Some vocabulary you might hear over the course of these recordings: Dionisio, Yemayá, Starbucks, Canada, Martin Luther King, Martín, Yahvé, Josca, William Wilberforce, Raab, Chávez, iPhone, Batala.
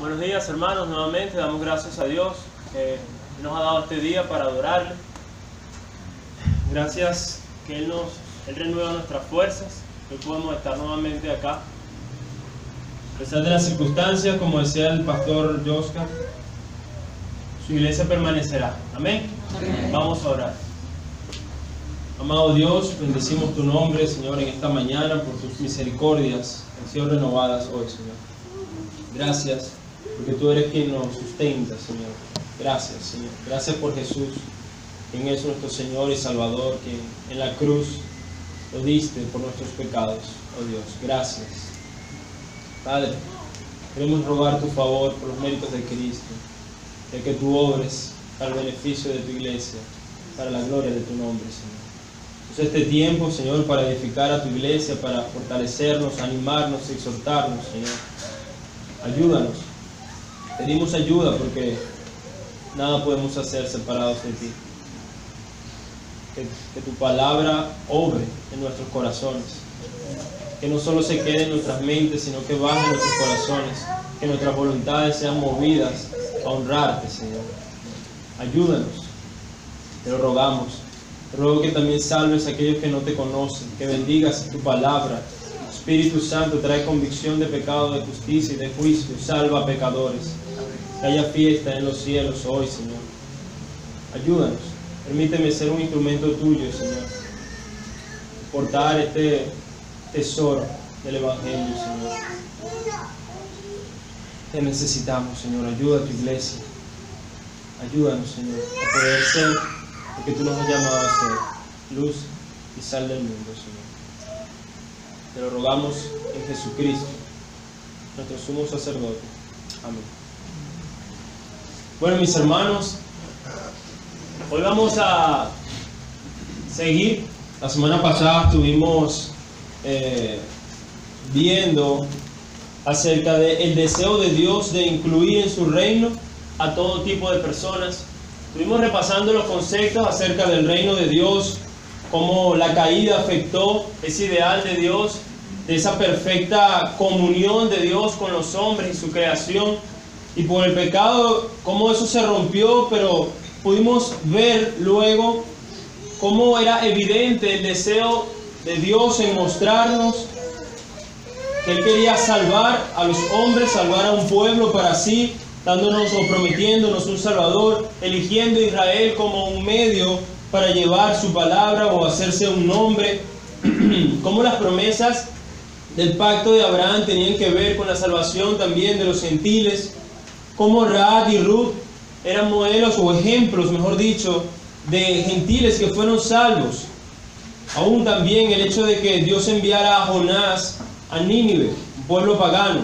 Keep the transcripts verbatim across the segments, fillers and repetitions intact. Buenos días, hermanos. Nuevamente damos gracias a Dios que nos ha dado este día para adorarle. Gracias que Él nos Él renueva nuestras fuerzas. Hoy podemos estar nuevamente acá. A pesar de las circunstancias, como decía el pastor Josca, su iglesia permanecerá. Amén. Amén. Vamos a orar. Amado Dios, bendecimos tu nombre, Señor, en esta mañana por tus misericordias que han sido renovadas hoy, Señor. Gracias. Porque tú eres quien nos sustenta, Señor. Gracias, Señor. Gracias por Jesús, quien es nuestro Señor y Salvador, quien en la cruz lo diste por nuestros pecados, oh Dios. Gracias. Padre, queremos rogar tu favor por los méritos de Cristo, de que tú obres para el beneficio de tu iglesia, para la gloria de tu nombre, Señor. Usa este tiempo, Señor, para edificar a tu iglesia, para fortalecernos, animarnos, exhortarnos, Señor. Ayúdanos. Pedimos ayuda porque nada podemos hacer separados de ti. Que, que tu palabra obre en nuestros corazones. Que no solo se quede en nuestras mentes, sino que baje en nuestros corazones. Que nuestras voluntades sean movidas a honrarte, Señor. Ayúdanos. Te lo rogamos. Te ruego que también salves a aquellos que no te conocen. Que bendigas tu palabra. Espíritu Santo, trae convicción de pecado, de justicia y de juicio. Salva a pecadores. Que haya fiesta en los cielos hoy, Señor. Ayúdanos. Permíteme ser un instrumento tuyo, Señor. Portar este tesoro del Evangelio, Señor. Te necesitamos, Señor. Ayuda a tu iglesia. Ayúdanos, Señor, a poder ser lo que tú nos has llamado a ser. Luz y sal del mundo, Señor. Te lo rogamos en Jesucristo, nuestro sumo sacerdote. Amén. Bueno, mis hermanos, hoy vamos a seguir. La semana pasada estuvimos eh, viendo acerca del deseo de Dios de incluir en su reino a todo tipo de personas. Estuvimos repasando los conceptos acerca del reino de Dios, cómo la caída afectó ese ideal de Dios, de esa perfecta comunión de Dios con los hombres y su creación, y por el pecado, cómo eso se rompió, pero pudimos ver luego cómo era evidente el deseo de Dios en mostrarnos que Él quería salvar a los hombres, salvar a un pueblo para sí, dándonos o prometiéndonos un Salvador, eligiendo a Israel como un medio para llevar su palabra o hacerse un nombre. Como las promesas del pacto de Abraham tenían que ver con la salvación también de los gentiles, como Raab y Ruth eran modelos o ejemplos, mejor dicho, de gentiles que fueron salvos. Aún también el hecho de que Dios enviara a Jonás a Nínive, un pueblo pagano.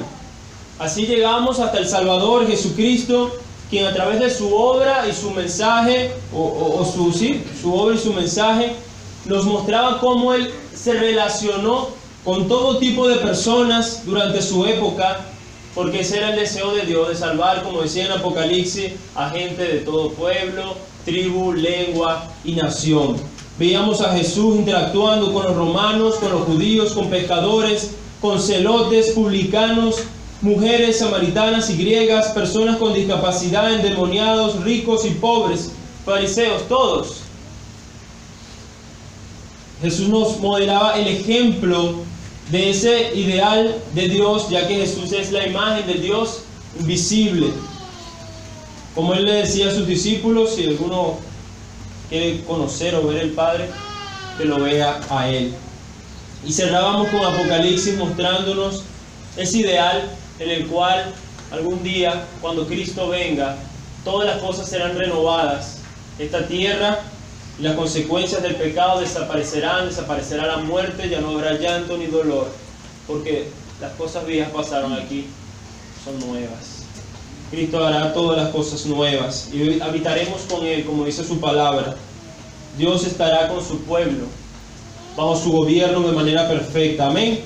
Así llegamos hasta el Salvador Jesucristo, quien a través de su obra y su mensaje, o, o, o su, sí, su obra y su mensaje, nos mostraba cómo Él se relacionó con todo tipo de personas durante su época, porque ese era el deseo de Dios, de salvar, como decía en Apocalipsis, a gente de todo pueblo, tribu, lengua y nación. Veíamos a Jesús interactuando con los romanos, con los judíos, con pescadores, con celotes, publicanos, mujeres samaritanas y griegas, personas con discapacidad, endemoniados, ricos y pobres, fariseos, todos. Jesús nos modelaba el ejemplo de ese ideal de Dios, ya que Jesús es la imagen del Dios invisible. Como Él le decía a sus discípulos, si alguno quiere conocer o ver al Padre, que lo vea a Él. Y cerrábamos con Apocalipsis mostrándonos ese ideal en el cual algún día, cuando Cristo venga, todas las cosas serán renovadas. Esta tierra y las consecuencias del pecado desaparecerán, desaparecerá la muerte, ya no habrá llanto ni dolor, porque las cosas viejas pasaron aquí, son nuevas. Cristo hará todas las cosas nuevas y habitaremos con Él, como dice su palabra. Dios estará con su pueblo, bajo su gobierno de manera perfecta. Amén.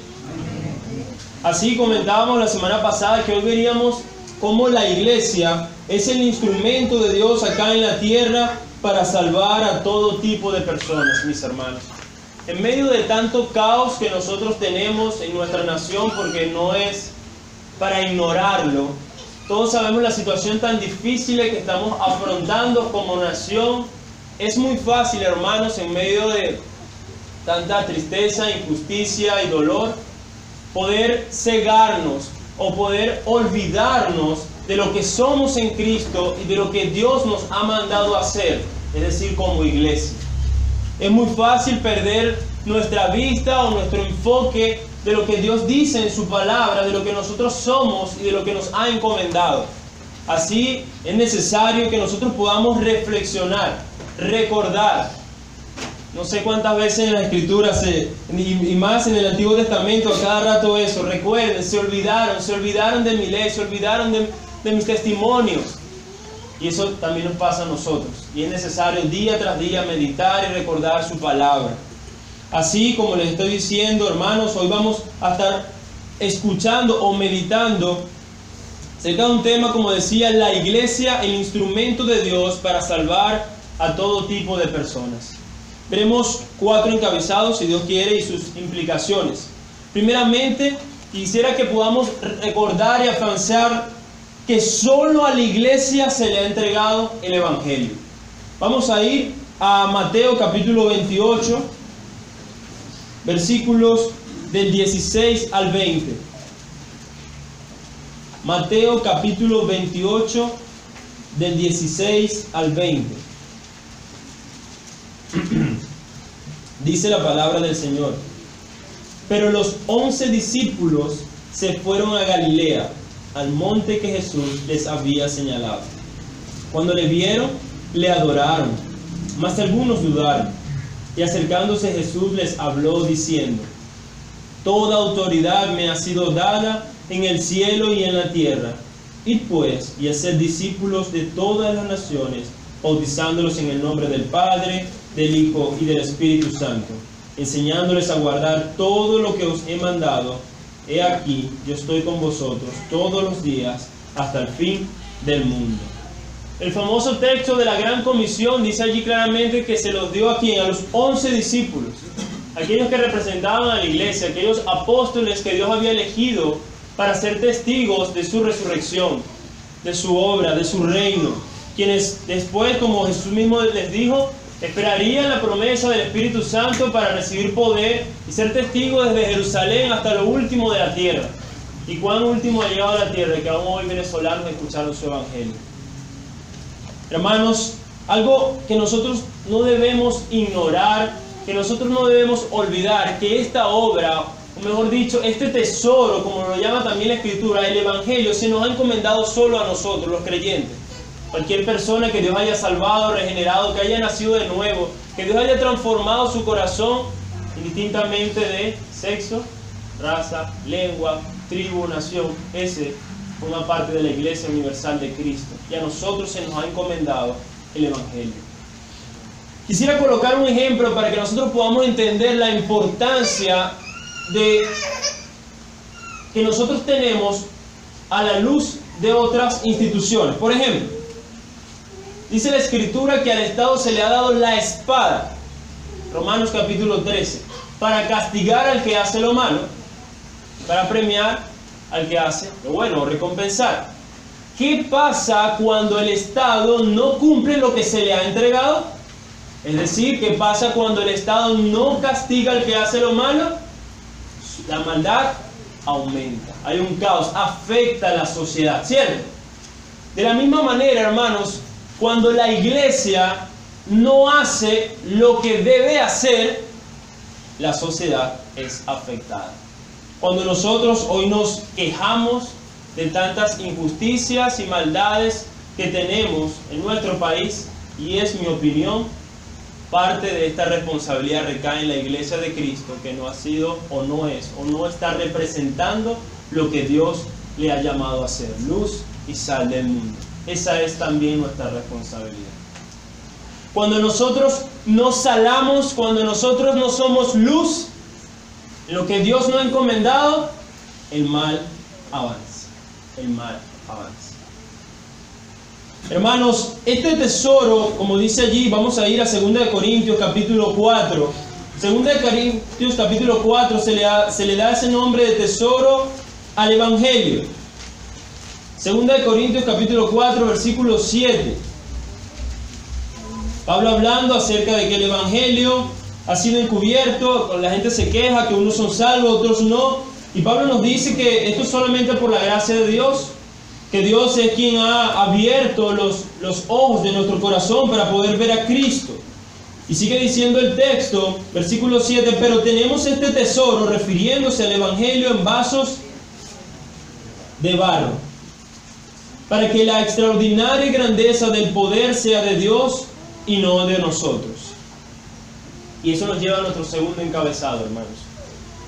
Así comentábamos la semana pasada que hoy veríamos cómo la iglesia es el instrumento de Dios acá en la tierra para salvar a todo tipo de personas, mis hermanos. En medio de tanto caos que nosotros tenemos en nuestra nación, porque no es para ignorarlo, Todos sabemos la situación tan difícil que estamos afrontando como nación. Es muy fácil, hermanos, en medio de tanta tristeza, injusticia y dolor, poder cegarnos o poder olvidarnos de lo que somos en Cristo y de lo que Dios nos ha mandado a hacer, es decir, como iglesia. Es muy fácil perder nuestra vista o nuestro enfoque de lo que Dios dice en su palabra, de lo que nosotros somos y de lo que nos ha encomendado. Así es necesario que nosotros podamos reflexionar, recordar. No sé cuántas veces en la Escritura, se, y más en el Antiguo Testamento, a cada rato eso, recuerden, se olvidaron, se olvidaron de mi ley, se olvidaron de, de mis testimonios. Y eso también nos pasa a nosotros. Y es necesario día tras día meditar y recordar su palabra. Así como les estoy diciendo, hermanos, hoy vamos a estar escuchando o meditando acerca de un tema, como decía, la iglesia, el instrumento de Dios para salvar a todo tipo de personas. Veremos cuatro encabezados, si Dios quiere, y sus implicaciones. Primeramente, quisiera que podamos recordar y afianzar que solo a la iglesia se le ha entregado el Evangelio. Vamos a ir a Mateo capítulo veintiocho, versículos del dieciséis al veinte. Mateo capítulo veintiocho, del dieciséis al veinte. Dice la palabra del Señor: pero los once discípulos se fueron a Galilea, al monte que Jesús les había señalado. Cuando le vieron, le adoraron, mas algunos dudaron. Y acercándose Jesús les habló diciendo: toda autoridad me ha sido dada en el cielo y en la tierra. Id pues y haced discípulos de todas las naciones, bautizándolos en el nombre del Padre, del Hijo y del Espíritu Santo, enseñándoles a guardar todo lo que os he mandado. He aquí, yo estoy con vosotros todos los días hasta el fin del mundo. El famoso texto de la Gran Comisión dice allí claramente que se los dio a quien, a los once discípulos, aquellos que representaban a la iglesia, aquellos apóstoles que Dios había elegido para ser testigos de su resurrección, de su obra, de su reino, quienes después, como Jesús mismo les dijo, esperarían la promesa del Espíritu Santo para recibir poder y ser testigos desde Jerusalén hasta lo último de la tierra. ¿Y cuán último ha llegado a la tierra? Que aún hoy venezolanos escucharon su evangelio. Hermanos, algo que nosotros no debemos ignorar, que nosotros no debemos olvidar, que esta obra, o mejor dicho, este tesoro, como lo llama también la Escritura, el Evangelio, se nos ha encomendado solo a nosotros, los creyentes. Cualquier persona que Dios haya salvado, regenerado, que haya nacido de nuevo, que Dios haya transformado su corazón, indistintamente de sexo, raza, lengua, tribu, nación, ese forma parte de la Iglesia Universal de Cristo, y a nosotros se nos ha encomendado el Evangelio. Quisiera colocar un ejemplo para que nosotros podamos entender la importancia de que nosotros tenemos a la luz de otras instituciones. Por ejemplo, dice la Escritura que al Estado se le ha dado la espada, Romanos capítulo trece, para castigar al que hace lo malo, para premiar al que hace lo bueno, recompensar. ¿Qué pasa cuando el Estado no cumple lo que se le ha entregado? Es decir, ¿qué pasa cuando el Estado no castiga al que hace lo malo? La maldad aumenta, hay un caos, afecta a la sociedad, ¿cierto? De la misma manera, hermanos, cuando la iglesia no hace lo que debe hacer, la sociedad es afectada. Cuando nosotros hoy nos quejamos de tantas injusticias y maldades que tenemos en nuestro país, y es mi opinión, parte de esta responsabilidad recae en la Iglesia de Cristo, que no ha sido o no es, o no está representando lo que Dios le ha llamado a ser, luz y sal del mundo. Esa es también nuestra responsabilidad. Cuando nosotros no salamos, cuando nosotros no somos luz, lo que Dios nos ha encomendado, el mal avanza, el mal avanza. Hermanos, este tesoro, como dice allí, vamos a ir a segunda de Corintios capítulo cuatro. segunda de Corintios capítulo cuatro se le, ha, se le da ese nombre de tesoro al Evangelio. Segunda de Corintios capítulo cuatro, versículo siete. Pablo hablando acerca de que el evangelio ha sido encubierto, la gente se queja que unos son salvos, otros no. Y Pablo nos dice que esto es solamente por la gracia de Dios, que Dios es quien ha abierto los, los ojos de nuestro corazón para poder ver a Cristo. Y sigue diciendo el texto, versículo siete, pero tenemos este tesoro, refiriéndose al evangelio, en vasos de barro, para que la extraordinaria grandeza del poder sea de Dios y no de nosotros. Y eso nos lleva a nuestro segundo encabezado, hermanos.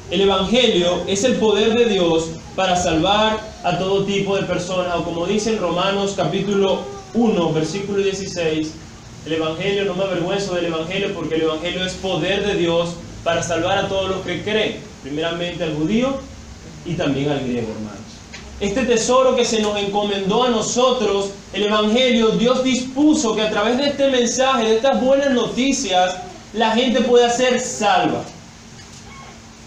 El evangelio es el poder de Dios para salvar a todo tipo de personas, o como dice en Romanos capítulo uno, versículo dieciséis, el evangelio, no me avergüenzo del evangelio, porque el evangelio es poder de Dios para salvar a todos los que creen, primeramente al judío y también al griego, hermanos. Este tesoro que se nos encomendó a nosotros, el evangelio, Dios dispuso que a través de este mensaje, de estas buenas noticias, la gente pueda ser salva.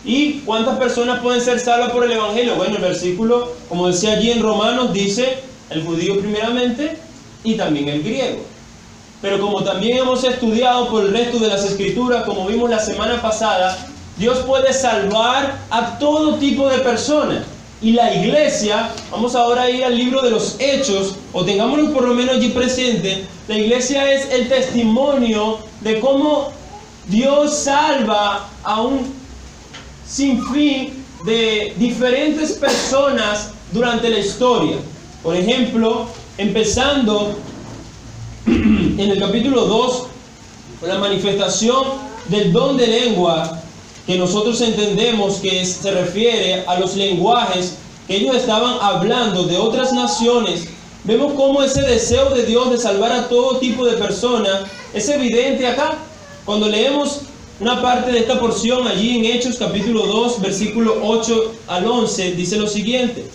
¿Y cuántas personas pueden ser salvas por el evangelio? Bueno, el versículo, como decía allí en Romanos, dice el judío primeramente y también el griego. Pero como también hemos estudiado por el resto de las escrituras, como vimos la semana pasada, Dios puede salvar a todo tipo de personas. Y la iglesia, vamos ahora a ir al libro de los Hechos, o tengámoslo por lo menos allí presente, la iglesia es el testimonio de cómo Dios salva a un sinfín de diferentes personas durante la historia. Por ejemplo, empezando en el capítulo dos, con la manifestación del don de lengua, que nosotros entendemos que se refiere a los lenguajes que ellos estaban hablando de otras naciones. Vemos cómo ese deseo de Dios de salvar a todo tipo de personas es evidente acá. Cuando leemos una parte de esta porción allí en Hechos capítulo dos, versículo ocho al once, dice lo siguiente: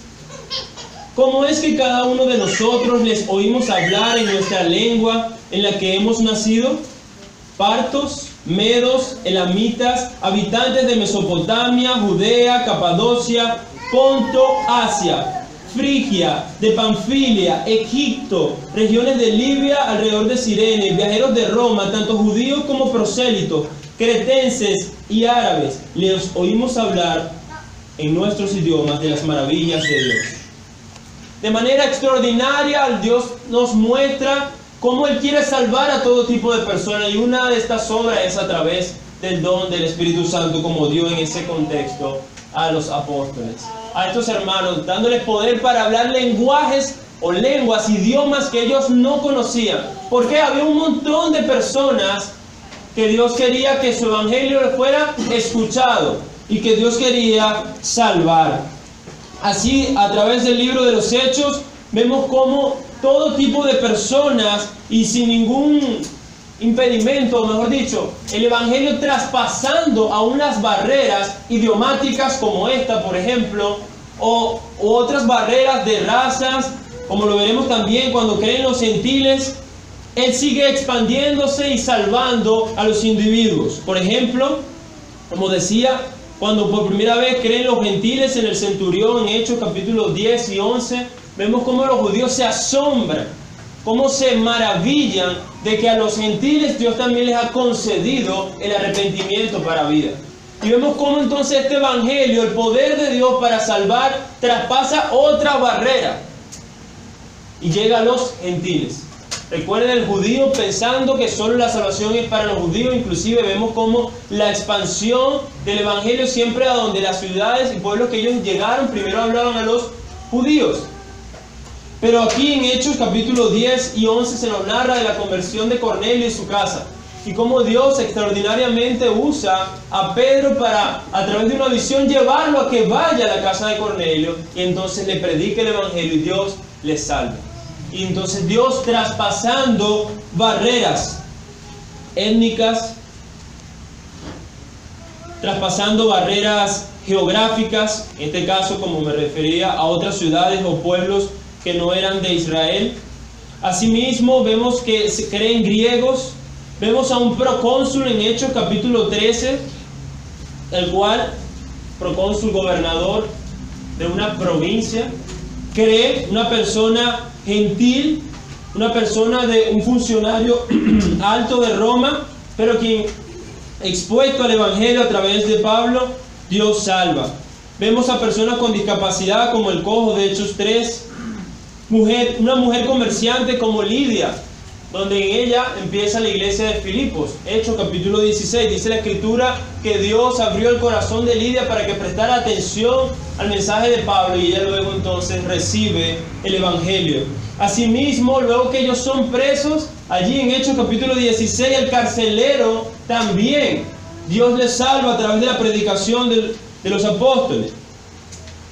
¿Cómo es que cada uno de nosotros les oímos hablar en nuestra lengua en la que hemos nacido? Partos, medos, elamitas, habitantes de Mesopotamia, Judea, Capadocia, Ponto, Asia, Frigia, de Panfilia, Egipto, regiones de Libia alrededor de Cirene, viajeros de Roma, tanto judíos como prosélitos, cretenses y árabes, les oímos hablar en nuestros idiomas de las maravillas de Dios. De manera extraordinaria, Dios nos muestra cómo Él quiere salvar a todo tipo de personas, y una de estas obras es a través del don del Espíritu Santo, como dio en ese contexto a los apóstoles, a estos hermanos, dándoles poder para hablar lenguajes o lenguas, idiomas que ellos no conocían, porque había un montón de personas que Dios quería que su evangelio fuera escuchado y que Dios quería salvar. Así, a través del libro de los Hechos, vemos cómo todo tipo de personas, y sin ningún impedimento, mejor dicho, el evangelio traspasando aún las barreras idiomáticas como esta, por ejemplo, o u otras barreras de razas, como lo veremos también cuando creen los gentiles. Él sigue expandiéndose y salvando a los individuos. Por ejemplo, como decía, cuando por primera vez creen los gentiles en el centurión, en Hechos capítulos diez y once, vemos cómo los judíos se asombran, cómo se maravillan de que a los gentiles Dios también les ha concedido el arrepentimiento para vida. Y vemos cómo entonces este evangelio, el poder de Dios para salvar, traspasa otra barrera y llega a los gentiles. Recuerden, el judío pensando que solo la salvación es para los judíos. Inclusive vemos cómo la expansión del evangelio siempre a donde las ciudades y pueblos que ellos llegaron, primero hablaban a los judíos. Pero aquí en Hechos capítulo diez y once se nos narra de la conversión de Cornelio y su casa, y cómo Dios extraordinariamente usa a Pedro para, a través de una visión, llevarlo a que vaya a la casa de Cornelio, y entonces le predique el evangelio y Dios le salva. Y entonces Dios, traspasando barreras étnicas, traspasando barreras geográficas, en este caso como me refería a otras ciudades o pueblos que no eran de Israel. Asimismo vemos que se creen griegos. Vemos a un procónsul en Hechos capítulo trece, el cual, procónsul, gobernador de una provincia, cree una persona gentil, una persona de un funcionario alto de Roma, pero quien expuesto al evangelio a través de Pablo, Dios salva. Vemos a personas con discapacidad como el cojo de Hechos tres, mujer, una mujer comerciante como Lidia, donde en ella empieza la iglesia de Filipos. Hechos capítulo dieciséis, dice la escritura que Dios abrió el corazón de Lidia para que prestara atención al mensaje de Pablo, y ella luego entonces recibe el evangelio. Asimismo, luego que ellos son presos, allí en Hechos capítulo dieciséis, el carcelero también, Dios le salva a través de la predicación de, de los apóstoles.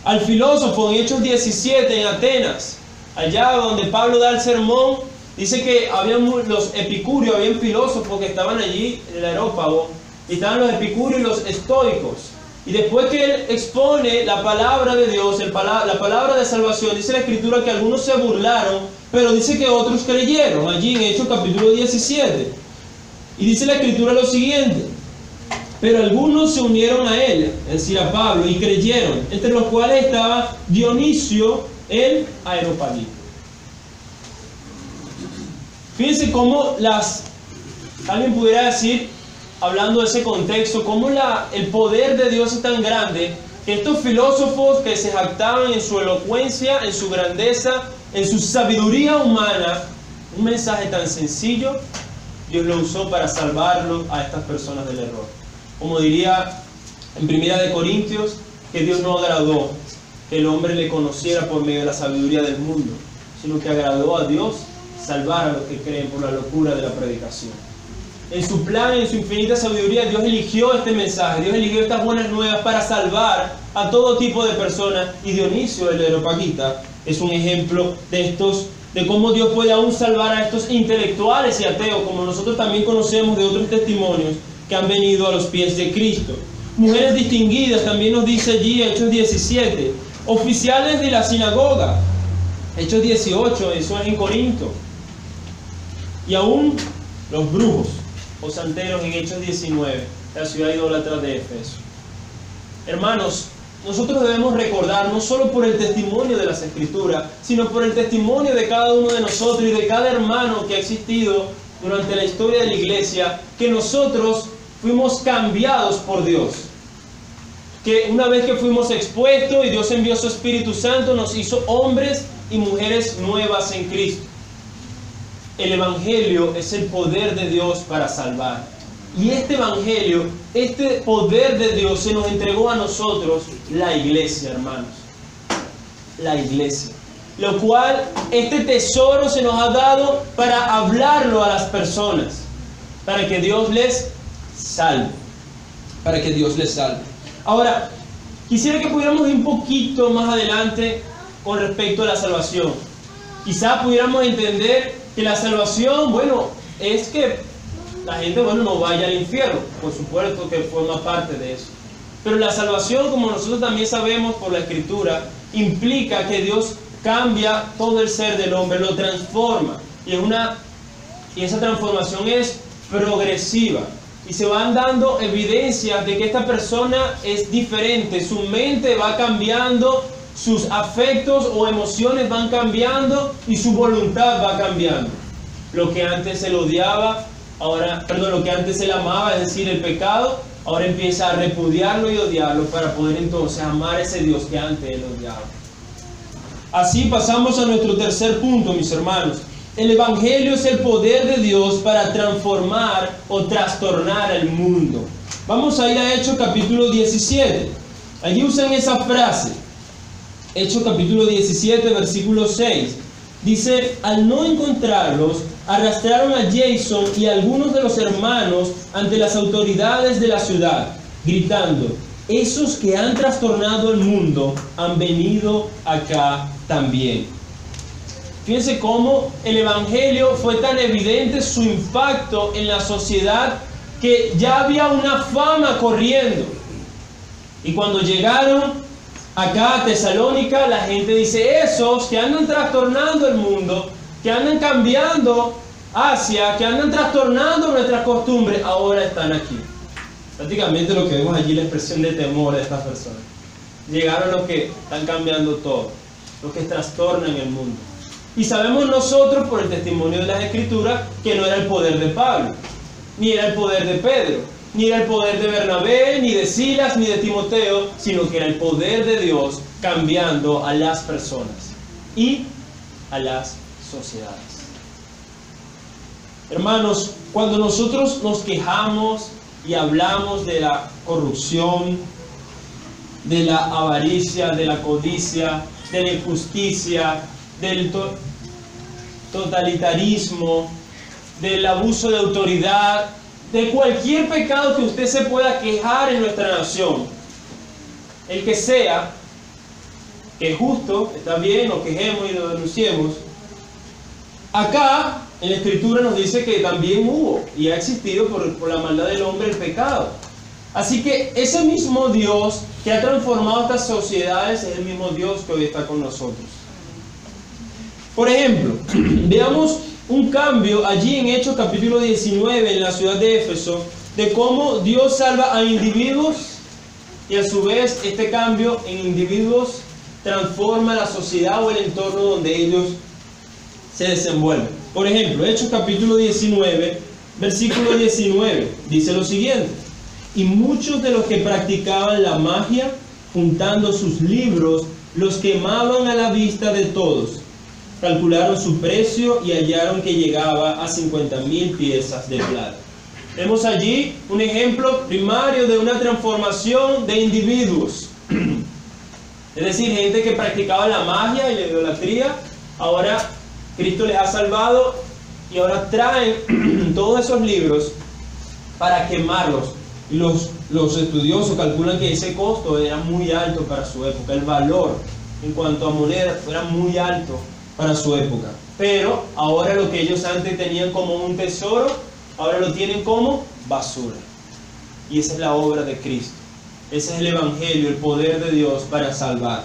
Al filósofo en Hechos diecisiete, en Atenas, allá donde Pablo da el sermón, dice que había los epicúreos, había filósofos que estaban allí en el Areópago, y estaban los epicúreos y los estoicos. Y después que él expone la palabra de Dios, el pala la palabra de salvación, dice la escritura que algunos se burlaron, pero dice que otros creyeron, allí en Hechos capítulo diecisiete. Y dice la escritura lo siguiente: pero algunos se unieron a él, es decir, a Pablo, y creyeron, entre los cuales estaba Dionisio el Areopagita. Fíjense cómo las, alguien pudiera decir, hablando de ese contexto, cómo la, el poder de Dios es tan grande que estos filósofos que se jactaban en su elocuencia, en su grandeza, en su sabiduría humana, un mensaje tan sencillo, Dios lo usó para salvarlo a estas personas del error. Como diría en Primera de Corintios, que Dios no agradó que el hombre le conociera por medio de la sabiduría del mundo, sino que agradó a Dios salvar a los que creen por la locura de la predicación. En su plan, en su infinita sabiduría, Dios eligió este mensaje, Dios eligió estas buenas nuevas para salvar a todo tipo de personas, y Dionisio el Areopagita es un ejemplo de estos, de cómo Dios puede aún salvar a estos intelectuales y ateos, como nosotros también conocemos de otros testimonios que han venido a los pies de Cristo. Mujeres distinguidas, también nos dice allí Hechos diecisiete, oficiales de la sinagoga, Hechos dieciocho, eso es en Corinto. Y aún los brujos o santeros en Hechos diecinueve, la ciudad idólatra de Éfeso. Hermanos, nosotros debemos recordar, no solo por el testimonio de las Escrituras, sino por el testimonio de cada uno de nosotros y de cada hermano que ha existido durante la historia de la iglesia, que nosotros fuimos cambiados por Dios. Que una vez que fuimos expuestos y Dios envió su Espíritu Santo, nos hizo hombres y mujeres nuevas en Cristo. El evangelio es el poder de Dios para salvar. Y este evangelio, este poder de Dios se nos entregó a nosotros, la iglesia, hermanos. La iglesia. Lo cual, este tesoro se nos ha dado para hablarlo a las personas. Para que Dios les salve. Para que Dios les salve. Ahora, quisiera que pudiéramos ir un poquito más adelante con respecto a la salvación. Quizá pudiéramos entender que la salvación, bueno, es que la gente, bueno, no vaya al infierno, por supuesto que forma parte de eso. Pero la salvación, como nosotros también sabemos por la Escritura, implica que Dios cambia todo el ser del hombre, lo transforma. Y, es una, y esa transformación es progresiva. Y se van dando evidencias de que esta persona es diferente, su mente va cambiando, sus afectos o emociones van cambiando y su voluntad va cambiando. Lo que antes él odiaba, ahora, perdón, lo que antes él amaba, es decir, el pecado, ahora empieza a repudiarlo y odiarlo para poder entonces amar a ese Dios que antes él odiaba. Así pasamos a nuestro tercer punto, mis hermanos. El evangelio es el poder de Dios para transformar o trastornar el mundo. Vamos a ir a Hechos capítulo diecisiete. Allí usan esa frase. Hechos capítulo diecisiete, versículo seis. Dice, al no encontrarlos, arrastraron a Jason y a algunos de los hermanos ante las autoridades de la ciudad, gritando, esos que han trastornado el mundo han venido acá también. Fíjense cómo el evangelio fue tan evidente su impacto en la sociedad que ya había una fama corriendo. Y cuando llegaron acá a Tesalónica, la gente dice, esos que andan trastornando el mundo, que andan cambiando hacia, que andan trastornando nuestras costumbres, ahora están aquí. Prácticamente lo que vemos allí, la expresión de temor de estas personas. Llegaron los que están cambiando todo. lo que trastornan el mundo. Y sabemos nosotros por el testimonio de las Escrituras que no era el poder de Pablo, ni era el poder de Pedro, ni era el poder de Bernabé, ni de Silas, ni de Timoteo, sino que era el poder de Dios cambiando a las personas y a las sociedades. Hermanos, cuando nosotros nos quejamos y hablamos de la corrupción, de la avaricia, de la codicia, de la injusticia, del to- totalitarismo, del abuso de autoridad, de cualquier pecado que usted se pueda quejar en nuestra nación, el que sea, que es justo, está bien, nos quejemos y nos denunciemos. Acá en la Escritura nos dice que también hubo y ha existido por, por la maldad del hombre el pecado. Así que ese mismo Dios que ha transformado estas sociedades es el mismo Dios que hoy está con nosotros. Por ejemplo, veamos un cambio allí en Hechos capítulo diecinueve en la ciudad de Éfeso, de cómo Dios salva a individuos y a su vez este cambio en individuos transforma la sociedad o el entorno donde ellos se desenvuelven. Por ejemplo, Hechos capítulo diecinueve, versículo diecinueve, dice lo siguiente: y muchos de los que practicaban la magia, juntando sus libros, los quemaban a la vista de todos. Calcularon su precio y hallaron que llegaba a cincuenta mil piezas de plata. Vemos allí un ejemplo primario de una transformación de individuos. Es decir, gente que practicaba la magia y la idolatría, ahora Cristo les ha salvado y ahora traen todos esos libros para quemarlos. Los, los estudiosos calculan que ese costo era muy alto para su época, el valor en cuanto a monedas era muy alto para su época. Pero ahora lo que ellos antes tenían como un tesoro, ahora lo tienen como basura. Y esa es la obra de Cristo. Ese es el Evangelio, el poder de Dios para salvar.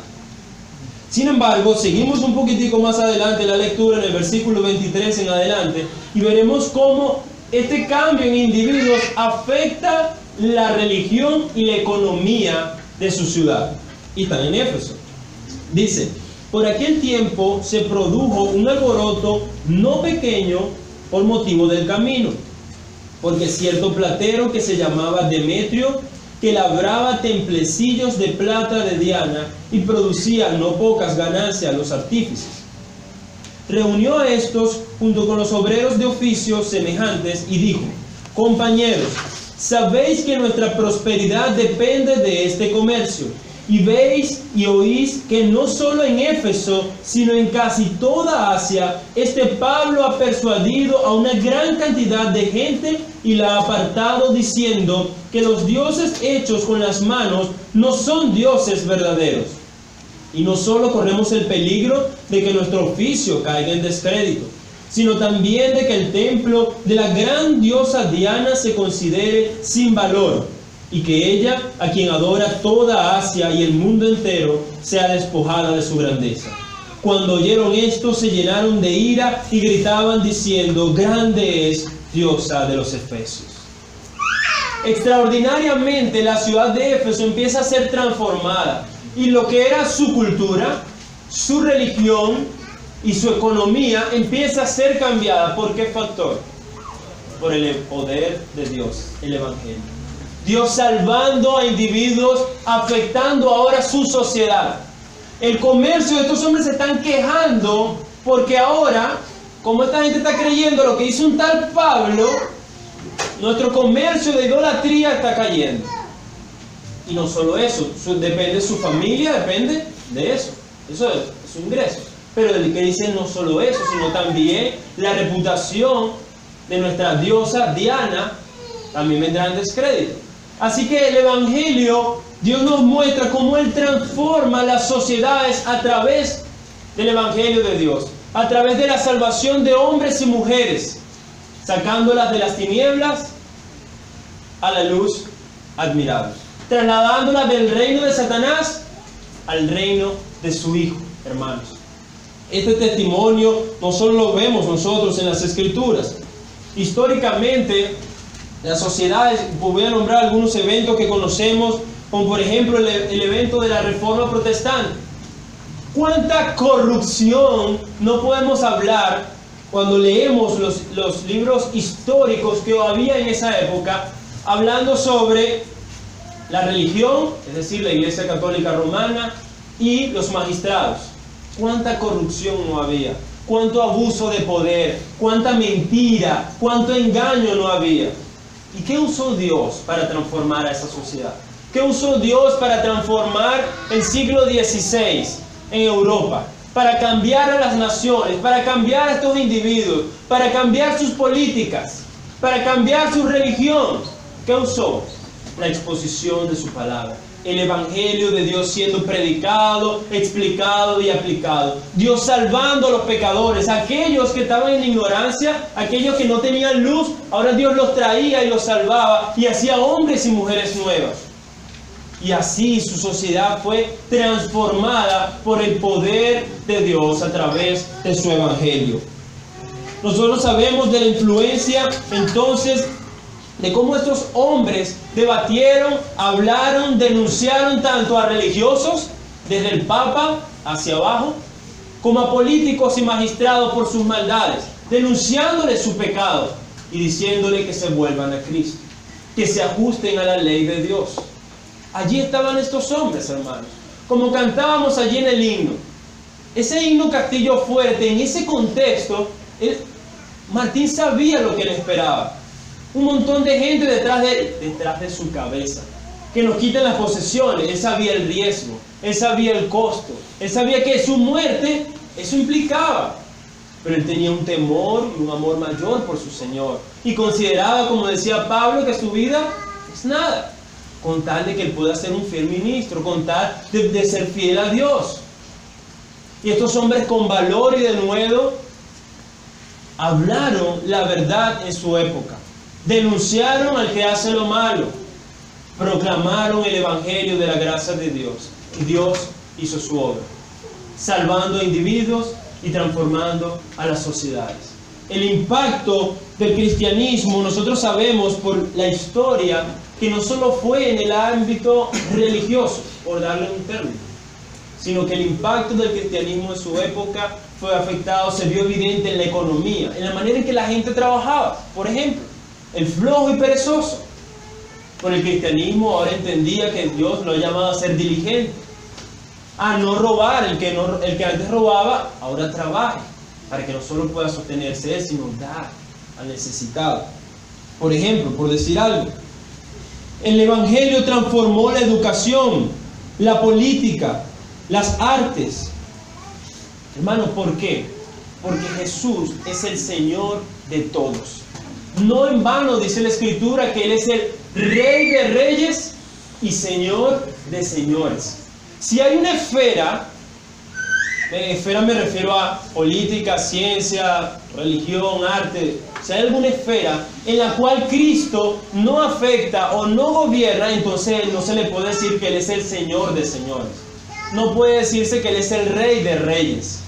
Sin embargo, seguimos un poquitico más adelante la lectura, en el versículo veintitrés en adelante, y veremos cómo este cambio en individuos afecta la religión y la economía de su ciudad. Y están en Éfeso. Dice: por aquel tiempo se produjo un alboroto no pequeño por motivo del camino, porque cierto platero que se llamaba Demetrio, que labraba templecillos de plata de Diana y producía no pocas ganancias a los artífices, reunió a estos junto con los obreros de oficios semejantes y dijo: compañeros, sabéis que nuestra prosperidad depende de este comercio, y veis y oís que no solo en Éfeso, sino en casi toda Asia, este Pablo ha persuadido a una gran cantidad de gente y la ha apartado, diciendo que los dioses hechos con las manos no son dioses verdaderos. Y no solo corremos el peligro de que nuestro oficio caiga en descrédito, sino también de que el templo de la gran diosa Diana se considere sin valor, y que ella, a quien adora toda Asia y el mundo entero, sea despojada de su grandeza. Cuando oyeron esto, se llenaron de ira y gritaban diciendo: grande es diosa de los efesios. Extraordinariamente, la ciudad de Éfeso empieza a ser transformada, y lo que era su cultura, su religión y su economía empieza a ser cambiada. ¿Por qué factor? Por el poder de Dios, el Evangelio. Dios salvando a individuos, afectando ahora su sociedad. El comercio de estos hombres se están quejando porque ahora, como esta gente está creyendo lo que hizo un tal Pablo, nuestro comercio de idolatría está cayendo. Y no solo eso, depende de su familia, depende de eso, eso es su ingreso. Pero el que dice no solo eso, sino también la reputación de nuestra diosa Diana también vendrá en descrédito. Así que el Evangelio, Dios nos muestra cómo Él transforma las sociedades a través del Evangelio de Dios, a través de la salvación de hombres y mujeres, sacándolas de las tinieblas a la luz admirable, trasladándolas del reino de Satanás al reino de su Hijo, hermanos. Este testimonio no solo lo vemos nosotros en las Escrituras. Históricamente, las sociedades, voy a nombrar algunos eventos que conocemos, como por ejemplo el, el evento de la Reforma Protestante. ¿Cuánta corrupción no podemos hablar cuando leemos los, los libros históricos que había en esa época, hablando sobre la religión, es decir, la Iglesia Católica Romana y los magistrados? ¿Cuánta corrupción no había? ¿Cuánto abuso de poder? ¿Cuánta mentira? ¿Cuánto engaño no había? ¿Y qué usó Dios para transformar a esa sociedad? ¿Qué usó Dios para transformar el siglo dieciséis en Europa? Para cambiar a las naciones, para cambiar a estos individuos, para cambiar sus políticas, para cambiar su religión. ¿Qué usó? La exposición de su palabra. El Evangelio de Dios siendo predicado, explicado y aplicado. Dios salvando a los pecadores, aquellos que estaban en ignorancia, aquellos que no tenían luz, ahora Dios los traía y los salvaba y hacía hombres y mujeres nuevas. Y así su sociedad fue transformada por el poder de Dios a través de su Evangelio. Nosotros sabemos de la influencia entonces de cómo estos hombres debatieron, hablaron, denunciaron tanto a religiosos, desde el Papa hacia abajo, como a políticos y magistrados por sus maldades, denunciándoles su pecado y diciéndole que se vuelvan a Cristo, que se ajusten a la ley de Dios. Allí estaban estos hombres, hermanos, como cantábamos allí en el himno. Ese himno Castillo Fuerte, en ese contexto, él, Martín sabía lo que le esperaba. Un montón de gente detrás de él, detrás de su cabeza, que nos quiten las posesiones. Él sabía el riesgo, él sabía el costo, él sabía que su muerte, eso implicaba. Pero él tenía un temor y un amor mayor por su Señor. Y consideraba, como decía Pablo, que su vida es nada, con tal de que él pueda ser un fiel ministro, con tal de, de ser fiel a Dios. Y estos hombres con valor y denuedo hablaron la verdad en su época. Denunciaron al que hace lo malo, proclamaron el Evangelio de la gracia de Dios, y Dios hizo su obra, salvando a individuos y transformando a las sociedades. El impacto del cristianismo, nosotros sabemos por la historia, que no solo fue en el ámbito religioso, por darle un término, sino que el impacto del cristianismo en su época fue afectado, se vio evidente en la economía, en la manera en que la gente trabajaba, por ejemplo. El flojo y perezoso. Por el cristianismo ahora entendía que Dios lo llamaba a ser diligente, a no robar. El que, no, el que antes robaba, ahora trabaja, para que no solo pueda sostenerse él, sino dar al necesitado. Por ejemplo, por decir algo, el Evangelio transformó la educación, la política, las artes. Hermanos, ¿por qué? Porque Jesús es el Señor de todos. No en vano dice la Escritura que Él es el Rey de Reyes y Señor de Señores. Si hay una esfera, esfera me refiero a política, ciencia, religión, arte, si hay alguna esfera en la cual Cristo no afecta o no gobierna, entonces no se le puede decir que Él es el Señor de Señores. No puede decirse que Él es el Rey de Reyes.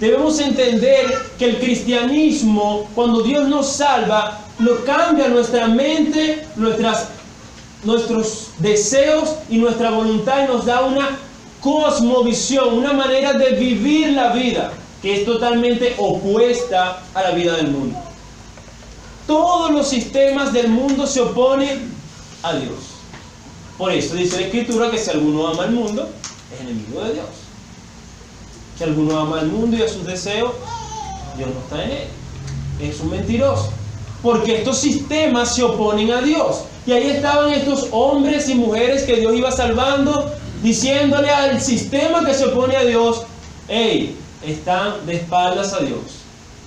Debemos entender que el cristianismo, cuando Dios nos salva, lo cambia nuestra mente, nuestras, nuestros deseos y nuestra voluntad, y nos da una cosmovisión, una manera de vivir la vida que es totalmente opuesta a la vida del mundo. Todos los sistemas del mundo se oponen a Dios. Por eso dice la Escritura que si alguno ama al mundo, es enemigo de Dios. Si alguno ama al mundo y a sus deseos, Dios no está en él. Es un mentiroso. Porque estos sistemas se oponen a Dios. Y ahí estaban estos hombres y mujeres que Dios iba salvando, diciéndole al sistema que se opone a Dios, hey, están de espaldas a Dios,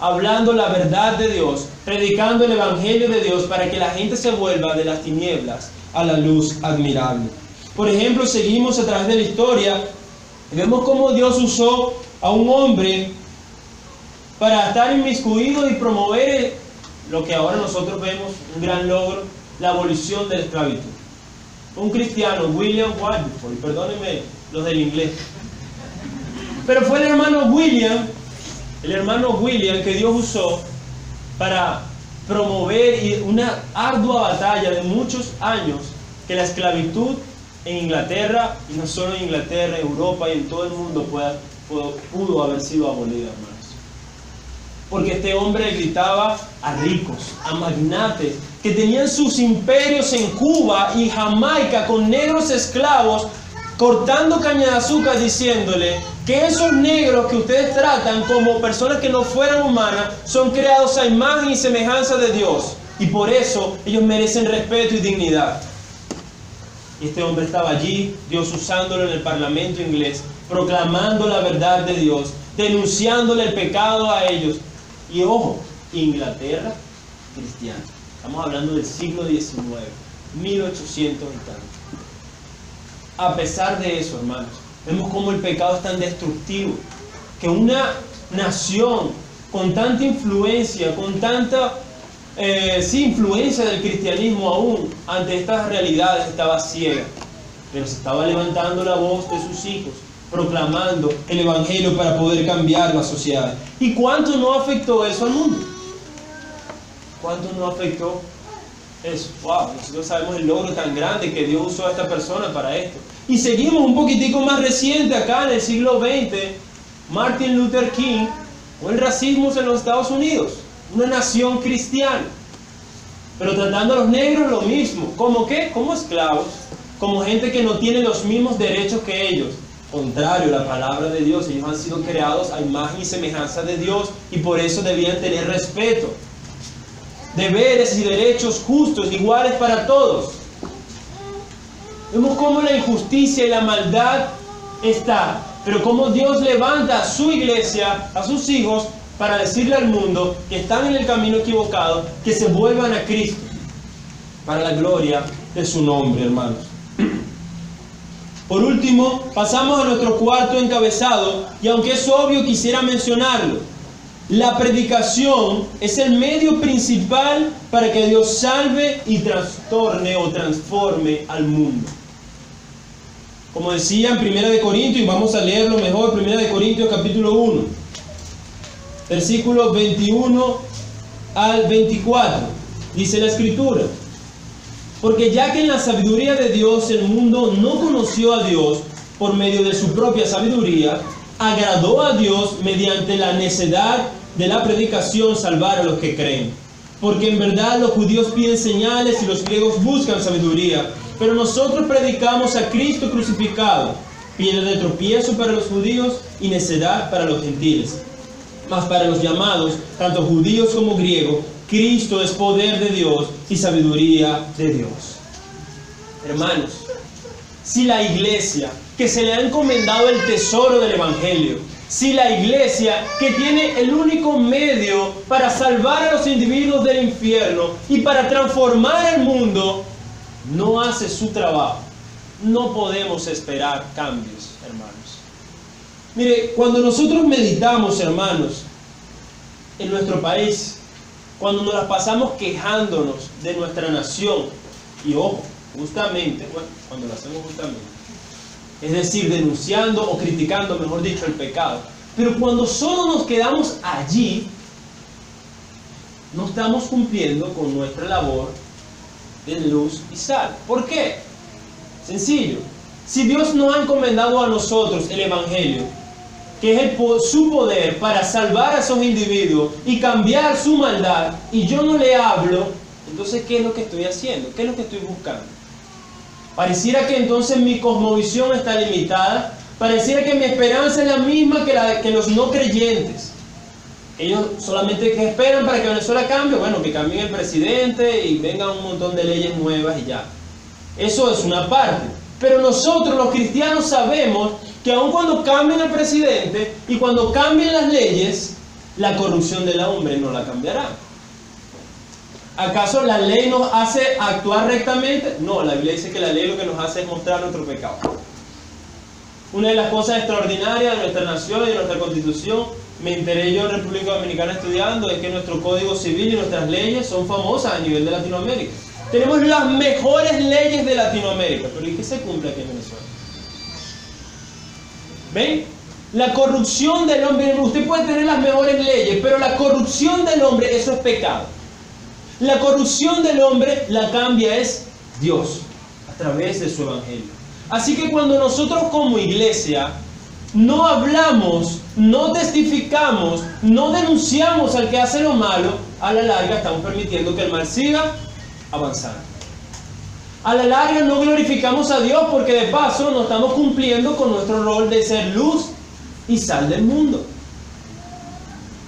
hablando la verdad de Dios, predicando el Evangelio de Dios para que la gente se vuelva de las tinieblas a la luz admirable. Por ejemplo, seguimos a través de la historia. Vemos cómo Dios usó a un hombre para estar inmiscuido y promover lo que ahora nosotros vemos, un gran logro, la abolición de la esclavitud. Un cristiano, William Wilberforce, perdónenme los del inglés, pero fue el hermano William, el hermano William que Dios usó para promover una ardua batalla de muchos años que la esclavitud en Inglaterra, y no solo en Inglaterra, Europa y en todo el mundo puede, pudo, pudo haber sido abolida, hermanos. Porque este hombre gritaba a ricos, a magnates, que tenían sus imperios en Cuba y Jamaica con negros esclavos, cortando caña de azúcar, diciéndole que esos negros que ustedes tratan como personas que no fueran humanas son creados a imagen y semejanza de Dios, y por eso ellos merecen respeto y dignidad. Este hombre estaba allí, Dios usándolo en el parlamento inglés, proclamando la verdad de Dios, denunciándole el pecado a ellos. Y ojo, Inglaterra cristiana. Estamos hablando del siglo diecinueve, mil ochocientos y tanto. A pesar de eso, hermanos, vemos cómo el pecado es tan destructivo, que una nación con tanta influencia, con tanta eh, sí, influencia del cristianismo aún, ante estas realidades estaba ciega, pero se estaba levantando la voz de sus hijos, proclamando el evangelio para poder cambiar la sociedad. ¿Y cuánto no afectó eso al mundo? ¿Cuánto no afectó eso? Wow, nosotros sabemos el logro tan grande que Dios usó a esta persona para esto. Y seguimos un poquitico más reciente acá en el siglo veinte, Martin Luther King, o el racismo en los Estados Unidos, una nación cristiana, pero tratando a los negros lo mismo, ¿como qué? Como esclavos, como gente que no tiene los mismos derechos que ellos. Contrario a la palabra de Dios, ellos han sido creados a imagen y semejanza de Dios y por eso debían tener respeto, deberes y derechos justos, iguales para todos. Vemos cómo la injusticia y la maldad está, pero cómo Dios levanta a su iglesia, a sus hijos, para decirle al mundo que están en el camino equivocado, que se vuelvan a Cristo, para la gloria de su nombre, hermanos. Por último, pasamos a nuestro cuarto encabezado, y aunque es obvio, quisiera mencionarlo. La predicación es el medio principal para que Dios salve y trastorne o transforme al mundo. Como decía en primera de Corintios, y vamos a leerlo mejor, primera de Corintios capítulo uno, versículos veintiuno al veinticuatro, dice la Escritura: porque ya que en la sabiduría de Dios el mundo no conoció a Dios por medio de su propia sabiduría, agradó a Dios mediante la necedad de la predicación salvar a los que creen. Porque en verdad los judíos piden señales y los griegos buscan sabiduría, pero nosotros predicamos a Cristo crucificado, piedra de tropiezo para los judíos y necedad para los gentiles. Mas para los llamados, tanto judíos como griegos, Cristo es poder de Dios y sabiduría de Dios. Hermanos, si la iglesia que se le ha encomendado el tesoro del evangelio, si la iglesia que tiene el único medio para salvar a los individuos del infierno y para transformar el mundo, no hace su trabajo, no podemos esperar cambios, hermanos. Mire, cuando nosotros meditamos, hermanos, en nuestro país, cuando nos las pasamos quejándonos de nuestra nación, y ojo, justamente, bueno, cuando lo hacemos justamente, es decir, denunciando o criticando, mejor dicho, el pecado. Pero cuando solo nos quedamos allí, no estamos cumpliendo con nuestra labor de luz y sal. ¿Por qué? Sencillo. Si Dios nos ha encomendado a nosotros el evangelio, que es el, su poder para salvar a esos individuos y cambiar su maldad, y yo no le hablo, entonces, ¿qué es lo que estoy haciendo? ¿Qué es lo que estoy buscando? Pareciera que entonces mi cosmovisión está limitada, pareciera que mi esperanza es la misma que la de que los no creyentes. Ellos solamente que esperan para que Venezuela cambie, bueno, que cambie el presidente y vengan un montón de leyes nuevas y ya. Eso es una parte. Pero nosotros los cristianos sabemos que aun cuando cambien el presidente y cuando cambien las leyes, la corrupción del hombre no la cambiará. ¿Acaso la ley nos hace actuar rectamente? No, la Biblia dice que la ley lo que nos hace es mostrar nuestro pecado. Una de las cosas extraordinarias de nuestra nación y de nuestra constitución, me enteré yo en República Dominicana estudiando, es que nuestro código civil y nuestras leyes son famosas a nivel de Latinoamérica. Tenemos las mejores leyes de Latinoamérica, pero ¿y qué se cumple aquí en Venezuela? ¿Ven? La corrupción del hombre, usted puede tener las mejores leyes, pero la corrupción del hombre, eso es pecado. La corrupción del hombre la cambia es Dios a través de su evangelio. Así que cuando nosotros como iglesia no hablamos, no testificamos, no denunciamos al que hace lo malo, a la larga estamos permitiendo que el mal siga avanzando. A la larga no glorificamos a Dios porque de paso no estamos cumpliendo con nuestro rol de ser luz y sal del mundo.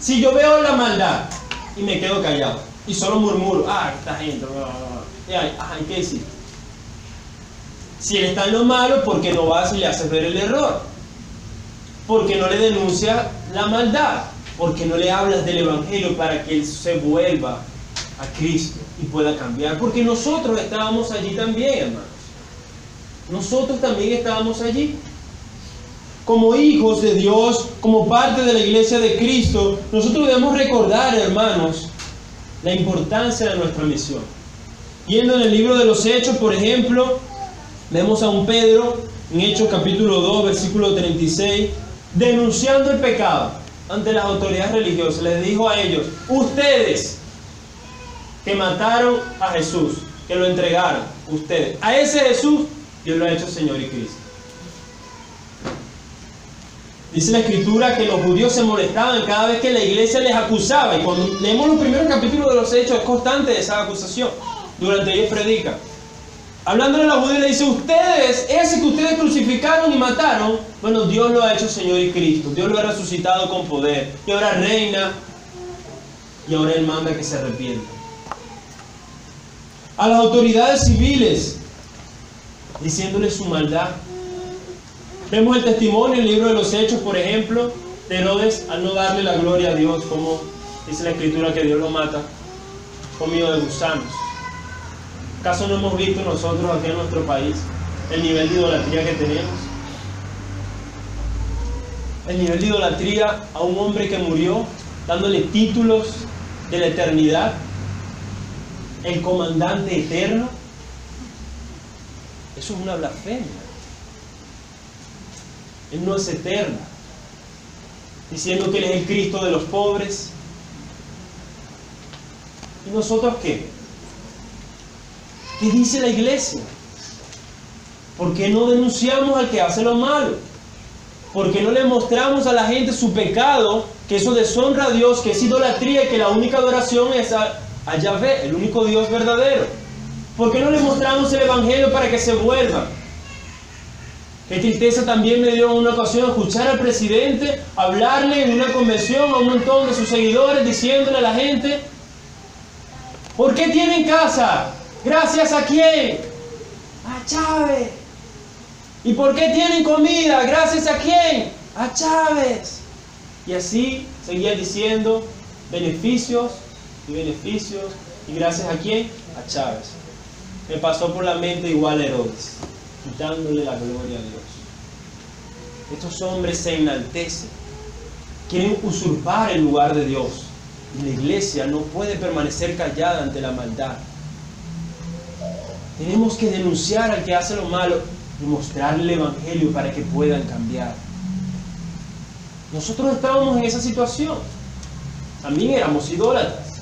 Si yo veo la maldad y me quedo callado y solo murmuro, ah, esta gente, ajá, ¿qué hiciste? Si él está en lo malo, ¿por qué no vas y le haces ver el error? ¿Por qué no le denuncias la maldad? ¿Por qué no le hablas del Evangelio para que él se vuelva a Cristo y pueda cambiar? Porque nosotros estábamos allí también, hermanos. Nosotros también estábamos allí. Como hijos de Dios, como parte de la iglesia de Cristo, nosotros debemos recordar, hermanos, la importancia de nuestra misión. Yendo en el libro de los Hechos, por ejemplo, vemos a un Pedro, en Hechos capítulo dos, versículo treinta y seis, denunciando el pecado ante las autoridades religiosas. Les dijo a ellos, ustedes que mataron a Jesús, que lo entregaron, ustedes, a ese Jesús, Dios lo ha hecho Señor y Cristo. Dice la Escritura que los judíos se molestaban cada vez que la iglesia les acusaba. Y cuando leemos los primeros capítulos de los Hechos, es constante esa acusación. Durante ellos predica. Hablándole a los judíos, le dice, ustedes, ese que ustedes crucificaron y mataron, bueno, Dios lo ha hecho Señor y Cristo. Dios lo ha resucitado con poder. Y ahora reina. Y ahora Él manda que se arrepienta. A las autoridades civiles, diciéndoles su maldad. Vemos el testimonio en el libro de los Hechos, por ejemplo, de Herodes al no darle la gloria a Dios, como dice la Escritura que Dios lo mata, comido de gusanos. ¿Acaso no hemos visto nosotros aquí en nuestro país el nivel de idolatría que tenemos? El nivel de idolatría a un hombre que murió, dándole títulos de la eternidad, el comandante eterno. Eso es una blasfemia. Él no es eterno, diciendo que Él es el Cristo de los pobres. ¿Y nosotros qué? ¿Qué dice la iglesia? ¿Por qué no denunciamos al que hace lo malo? ¿Por qué no le mostramos a la gente su pecado, que eso deshonra a Dios, que es idolatría y que la única adoración es a, a Yahvé, el único Dios verdadero? ¿Por qué no le mostramos el Evangelio para que se vuelva? Qué tristeza también me dio en una ocasión escuchar al presidente hablarle en una convención a un montón de sus seguidores, diciéndole a la gente, ¿por qué tienen casa? ¿Gracias a quién? A Chávez. ¿Y por qué tienen comida? ¿Gracias a quién? A Chávez. Y así seguía diciendo beneficios y beneficios y gracias a quién? A Chávez. Me pasó por la mente igual a Herodes, quitándole la gloria a Dios. Estos hombres se enaltecen, quieren usurpar el lugar de Dios. Y la iglesia no puede permanecer callada ante la maldad. Tenemos que denunciar al que hace lo malo y mostrarle el Evangelio para que puedan cambiar. Nosotros estábamos en esa situación. También éramos idólatras,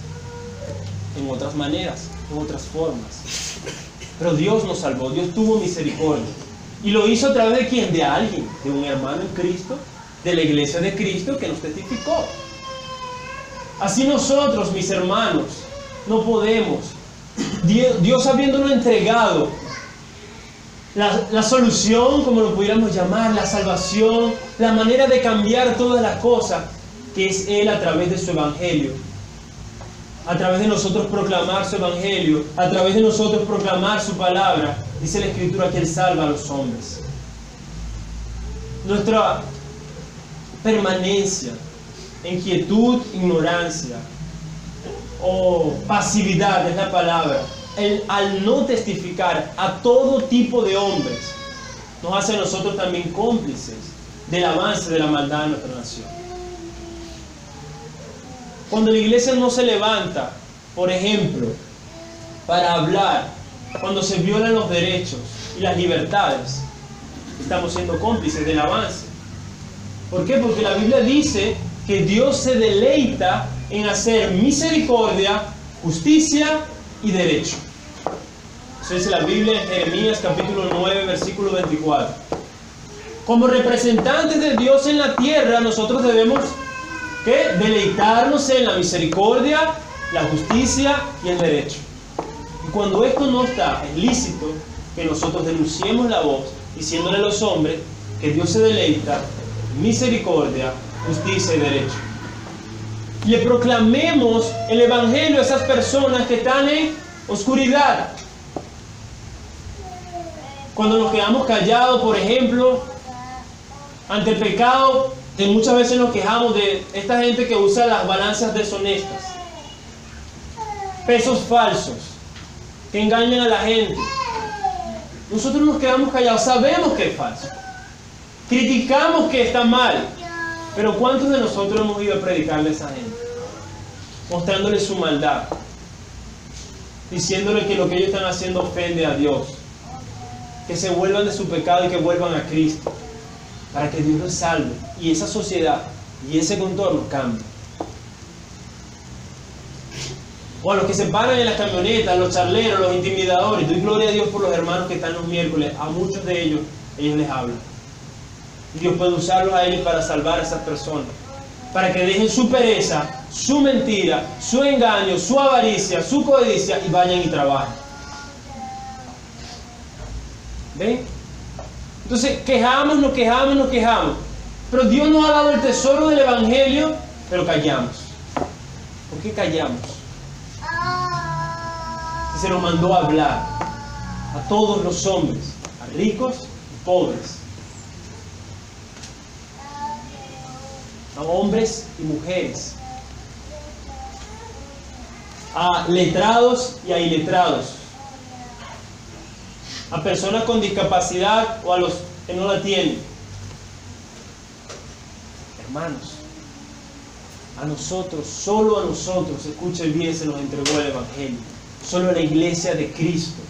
en otras maneras, en otras formas. Pero Dios nos salvó, Dios tuvo misericordia. Y lo hizo a través de ¿quién? De alguien, de un hermano en Cristo, de la iglesia de Cristo que nos testificó. Así nosotros, mis hermanos, no podemos. Dios, Dios habiéndonos entregado la, la solución, como lo pudiéramos llamar, la salvación, la manera de cambiar todas las cosas, que es Él a través de su Evangelio. A través de nosotros proclamar su Evangelio, a través de nosotros proclamar su palabra, dice la Escritura que Él salva a los hombres. Nuestra permanencia en quietud, ignorancia o pasividad es la palabra. El, al no testificar a todo tipo de hombres, nos hace a nosotros también cómplices del avance de la maldad de nuestra nación. Cuando la iglesia no se levanta, por ejemplo, para hablar, cuando se violan los derechos y las libertades, estamos siendo cómplices del avance. ¿Por qué? Porque la Biblia dice que Dios se deleita en hacer misericordia, justicia y derecho. Eso dice la Biblia en Jeremías capítulo nueve, versículo veinticuatro. Como representantes de Dios en la tierra, nosotros debemos ¿qué? Deleitarnos en la misericordia, la justicia y el derecho. Y cuando esto no está, es lícito que nosotros denunciemos la voz, diciéndole a los hombres que Dios se deleita en misericordia, justicia y derecho. Le proclamemos el evangelio a esas personas que están en oscuridad. Cuando nos quedamos callados, por ejemplo, ante el pecado, que muchas veces nos quejamos de esta gente que usa las balanzas deshonestas, pesos falsos, que engañan a la gente. Nosotros nos quedamos callados, sabemos que es falso, criticamos que está mal, pero ¿cuántos de nosotros hemos ido a predicarle a esa gente? Mostrándole su maldad, diciéndole que lo que ellos están haciendo ofende a Dios, que se vuelvan de su pecado y que vuelvan a Cristo, para que Dios los salve, y esa sociedad y ese contorno cambie. O a los que se paran en las camionetas, los charleros, los intimidadores. Doy gloria a Dios por los hermanos que están los miércoles. A muchos de ellos, ellos les hablan. Y Dios puede usarlos a ellos para salvar a esas personas. Para que dejen su pereza, su mentira, su engaño, su avaricia, su codicia y vayan y trabajen. ¿Ven? Entonces, quejamos, nos quejamos, nos quejamos. Pero Dios nos ha dado el tesoro del evangelio, pero callamos. ¿Por qué callamos? Se nos mandó a hablar a todos los hombres, a ricos y pobres, a hombres y mujeres, a letrados y a iletrados, a personas con discapacidad o a los que no la tienen. Hermanos, a nosotros, solo a nosotros, escuche bien, se nos entregó el evangelio. Solo la iglesia de Cristo.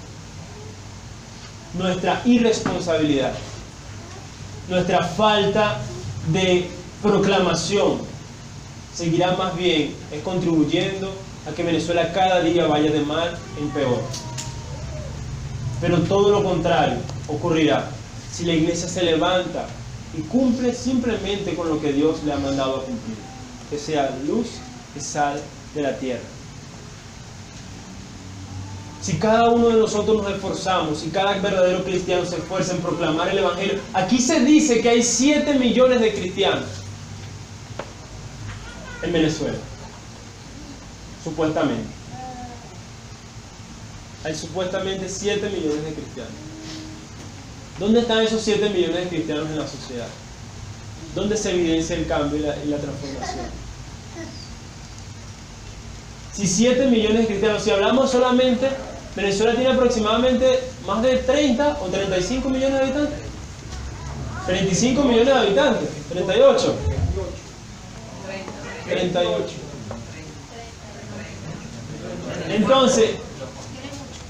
Nuestra irresponsabilidad, nuestra falta de proclamación, seguirá más bien es contribuyendo a que Venezuela cada día vaya de mal en peor. Pero todo lo contrario ocurrirá si la iglesia se levanta y cumple simplemente con lo que Dios le ha mandado a cumplir, que sea luz y sal de la tierra. Si cada uno de nosotros nos esforzamos, si cada verdadero cristiano se esfuerza en proclamar el evangelio, aquí se dice que hay siete millones de cristianos en Venezuela, supuestamente. Hay supuestamente siete millones de cristianos. ¿Dónde están esos siete millones de cristianos en la sociedad? ¿Dónde se evidencia el cambio y la, y la transformación? Si siete millones de cristianos, si hablamos solamente, Venezuela tiene aproximadamente más de treinta o treinta y cinco millones de habitantes. treinta y cinco millones de habitantes. treinta y ocho. treinta y ocho. Entonces,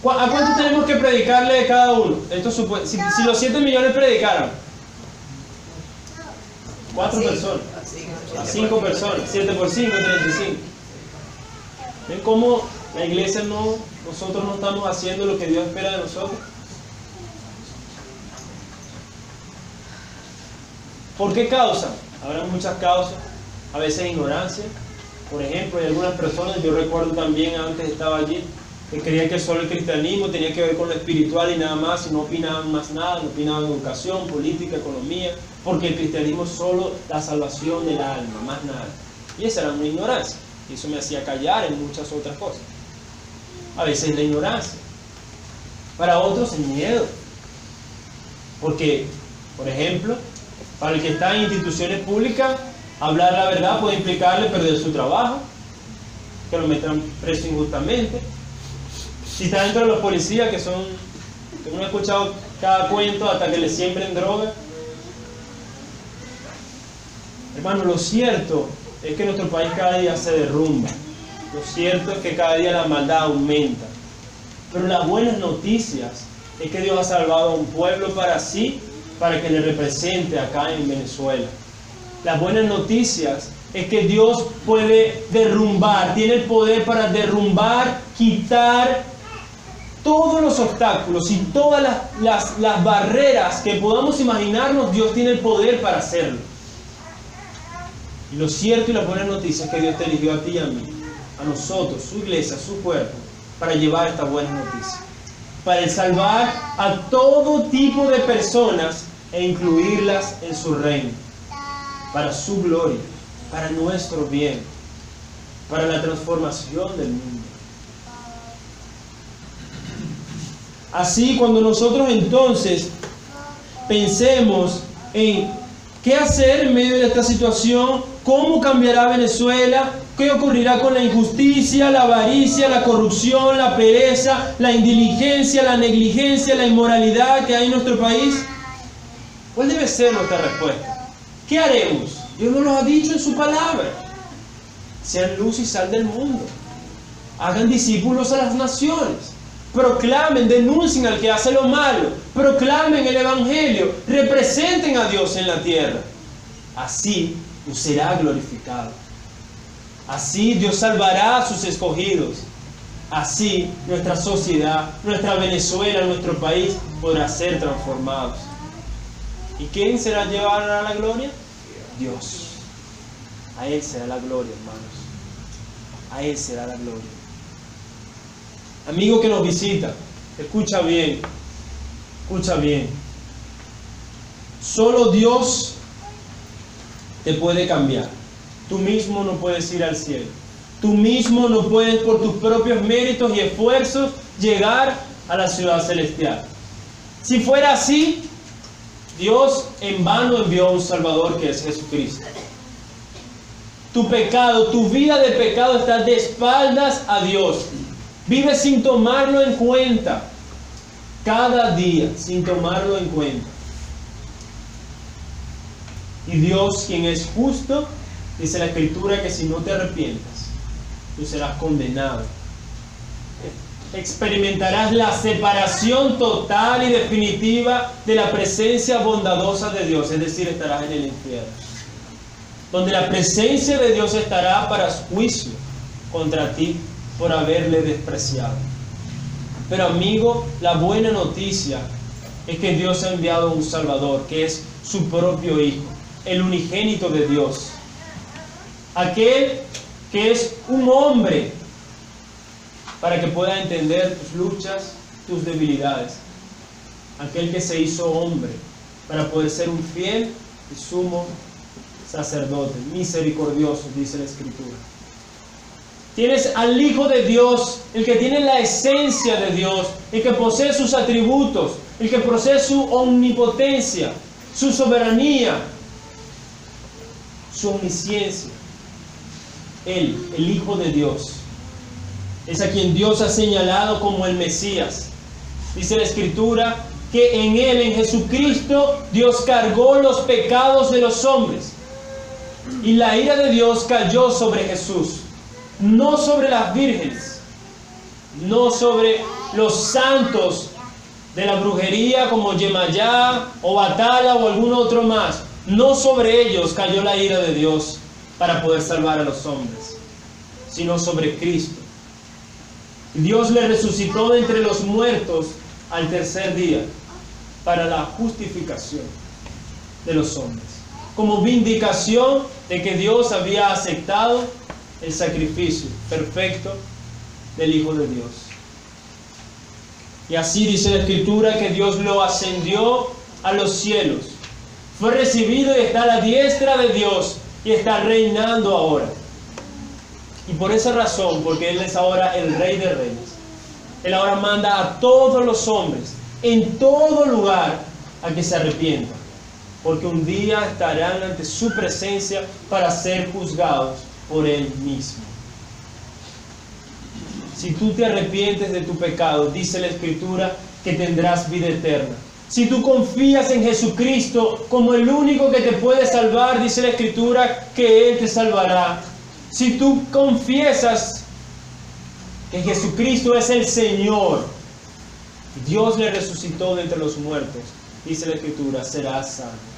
¿a cuánto tenemos que predicarle de cada uno? Esto supone, si, si los siete millones predicaran, cuatro personas, cinco personas, siete por cinco, treinta y cinco. ¿Ven cómo la iglesia no, nosotros no estamos haciendo lo que Dios espera de nosotros? ¿Por qué causa? Habrá muchas causas, a veces ignorancia. Por ejemplo, hay algunas personas, yo recuerdo también antes estaba allí, que creían que solo el cristianismo tenía que ver con lo espiritual y nada más, y no opinaban más nada, no opinaban educación, política, economía, porque el cristianismo es solo la salvación del alma, más nada. Y esa era una ignorancia. Y eso me hacía callar en muchas otras cosas. A veces la ignorancia. Para otros el miedo. Porque, por ejemplo, para el que está en instituciones públicas, hablar la verdad puede implicarle perder su trabajo, que lo metan preso injustamente. Si está dentro de los policías, que son, que uno ha escuchado cada cuento hasta que le siembren droga. Hermano, lo cierto es que nuestro país cada día se derrumba. Lo cierto es que cada día la maldad aumenta. Pero las buenas noticias es que Dios ha salvado a un pueblo para sí, para que le represente acá en Venezuela. Las buenas noticias es que Dios puede derrumbar, tiene el poder para derrumbar, quitar todos los obstáculos y todas las, las, las barreras que podamos imaginarnos, Dios tiene el poder para hacerlo. Y lo cierto y la buena noticia es que Dios te eligió a ti y a mí, a nosotros, su iglesia, su cuerpo, para llevar esta buena noticia, para salvar a todo tipo de personas e incluirlas en su reino, para su gloria, para nuestro bien, para la transformación del mundo. Así, cuando nosotros entonces pensemos en qué hacer en medio de esta situación, cómo cambiará Venezuela, qué ocurrirá con la injusticia, la avaricia, la corrupción, la pereza, la indiligencia, la negligencia, la inmoralidad que hay en nuestro país, ¿cuál debe ser nuestra respuesta? ¿Qué haremos? Dios nos lo ha dicho en su palabra. Sean luz y sal del mundo. Hagan discípulos a las naciones. Proclamen, denuncien al que hace lo malo. Proclamen el evangelio. Representen a Dios en la tierra. Así Dios será glorificado. Así Dios salvará a sus escogidos. Así nuestra sociedad, nuestra Venezuela, nuestro país podrá ser transformados. ¿Y quién será llevado a la gloria? Dios. A Él será la gloria, hermanos. A Él será la gloria. Amigo que nos visita, escucha bien, escucha bien. Solo Dios te puede cambiar. Tú mismo no puedes ir al cielo. Tú mismo no puedes, por tus propios méritos y esfuerzos, llegar a la ciudad celestial. Si fuera así, Dios en vano envió a un Salvador que es Jesucristo. Tu pecado, tu vida de pecado está de espaldas a Dios. Vive sin tomarlo en cuenta. Cada día, sin tomarlo en cuenta. Y Dios, quien es justo, dice la Escritura que si no te arrepientas, tú serás condenado. Experimentarás la separación total y definitiva de la presencia bondadosa de Dios, es decir, estarás en el infierno, donde la presencia de Dios estará para juicio contra ti por haberle despreciado. Pero amigo, la buena noticia es que Dios ha enviado a un Salvador, que es su propio Hijo, el unigénito de Dios. Aquel que es un hombre para que pueda entender tus luchas, tus debilidades. Aquel que se hizo hombre para poder ser un fiel y sumo sacerdote, misericordioso, dice la Escritura. Tienes al Hijo de Dios, el que tiene la esencia de Dios, el que posee sus atributos, el que posee su omnipotencia, su soberanía, su omnisciencia. Él, el Hijo de Dios, es a quien Dios ha señalado como el Mesías. Dice la Escritura que en Él, en Jesucristo, Dios cargó los pecados de los hombres. Y la ira de Dios cayó sobre Jesús, no sobre las vírgenes, no sobre los santos de la brujería como Yemayá o Batala o algún otro más. No sobre ellos cayó la ira de Dios para poder salvar a los hombres, sino sobre Cristo. Dios le resucitó de entre los muertos al tercer día para la justificación de los hombres, como vindicación de que Dios había aceptado el sacrificio perfecto del Hijo de Dios. Y así dice la Escritura que Dios lo ascendió a los cielos, fue recibido y está a la diestra de Dios y está reinando ahora. Y por esa razón, porque Él es ahora el Rey de Reyes, Él ahora manda a todos los hombres, en todo lugar, a que se arrepientan, porque un día estarán ante su presencia para ser juzgados por Él mismo. Si tú te arrepientes de tu pecado, dice la Escritura que tendrás vida eterna. Si tú confías en Jesucristo como el único que te puede salvar, dice la Escritura que Él te salvará. Si tú confiesas que Jesucristo es el Señor, Dios le resucitó de entre los muertos, dice la Escritura, será sano.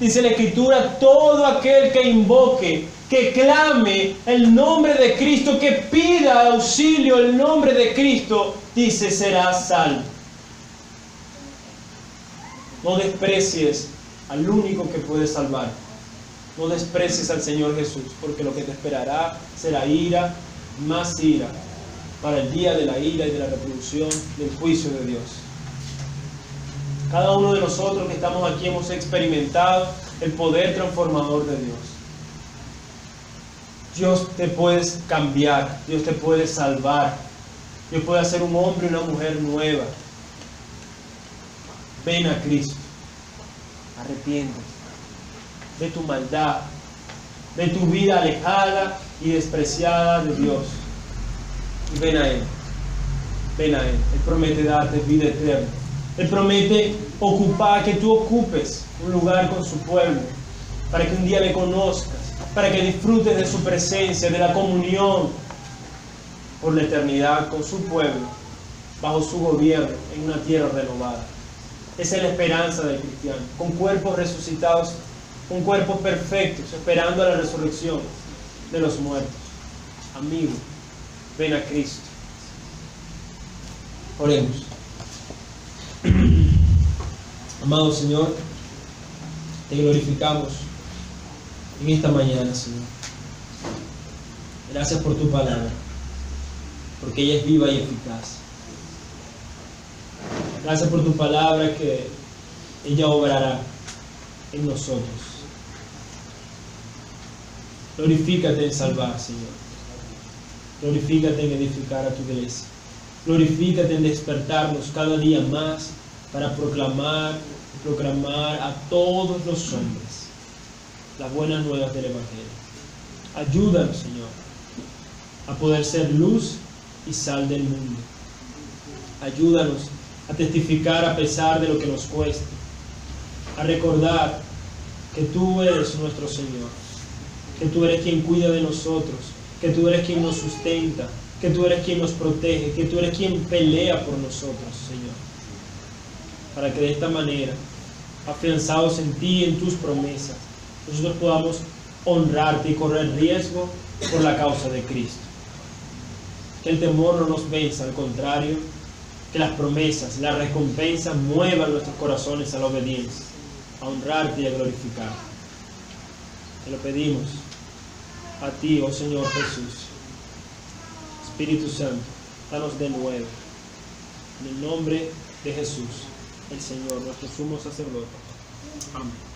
Dice la Escritura, todo aquel que invoque, que clame el nombre de Cristo, que pida auxilio el nombre de Cristo, dice será salvo. No desprecies al único que puede salvar. No desprecies al Señor Jesús, porque lo que te esperará será ira, más ira, para el día de la ira y de la retribución del juicio de Dios. Cada uno de nosotros que estamos aquí hemos experimentado el poder transformador de Dios. Dios te puede cambiar, Dios te puede salvar, Dios puede hacer un hombre y una mujer nueva. Ven a Cristo, arrepiéntete de tu maldad, de tu vida alejada y despreciada de Dios. Y ven a Él, ven a Él. Él promete darte vida eterna. Él promete ocupar, que tú ocupes un lugar con su pueblo, para que un día le conozcas, para que disfrutes de su presencia, de la comunión por la eternidad con su pueblo, bajo su gobierno, en una tierra renovada. Esa es la esperanza del cristiano, con cuerpos resucitados, con cuerpos perfectos, esperando a la resurrección de los muertos. Amigo, ven a Cristo. Oremos. Amado Señor, te glorificamos en esta mañana, Señor. Gracias por tu palabra, porque ella es viva y eficaz. Gracias por tu palabra, que ella obrará en nosotros. Glorifícate en salvar, Señor. Glorifícate en edificar a tu iglesia. Glorifícate en despertarnos cada día más para proclamar, proclamar a todos los hombres las buenas nuevas del Evangelio. Ayúdanos, Señor, a poder ser luz y sal del mundo. Ayúdanos a testificar a pesar de lo que nos cueste, a recordar que tú eres nuestro Señor, que tú eres quien cuida de nosotros, que tú eres quien nos sustenta, que tú eres quien nos protege, que tú eres quien pelea por nosotros, Señor, para que de esta manera, afianzados en ti y en tus promesas, nosotros podamos honrarte y correr riesgo por la causa de Cristo. Que el temor no nos venza, al contrario, que las promesas, las recompensas muevan nuestros corazones a la obediencia, a honrarte y a glorificarte. Te lo pedimos a ti, oh Señor Jesús. Espíritu Santo, danos de nuevo. En el nombre de Jesús, el Señor, nuestro sumo sacerdote. Amén.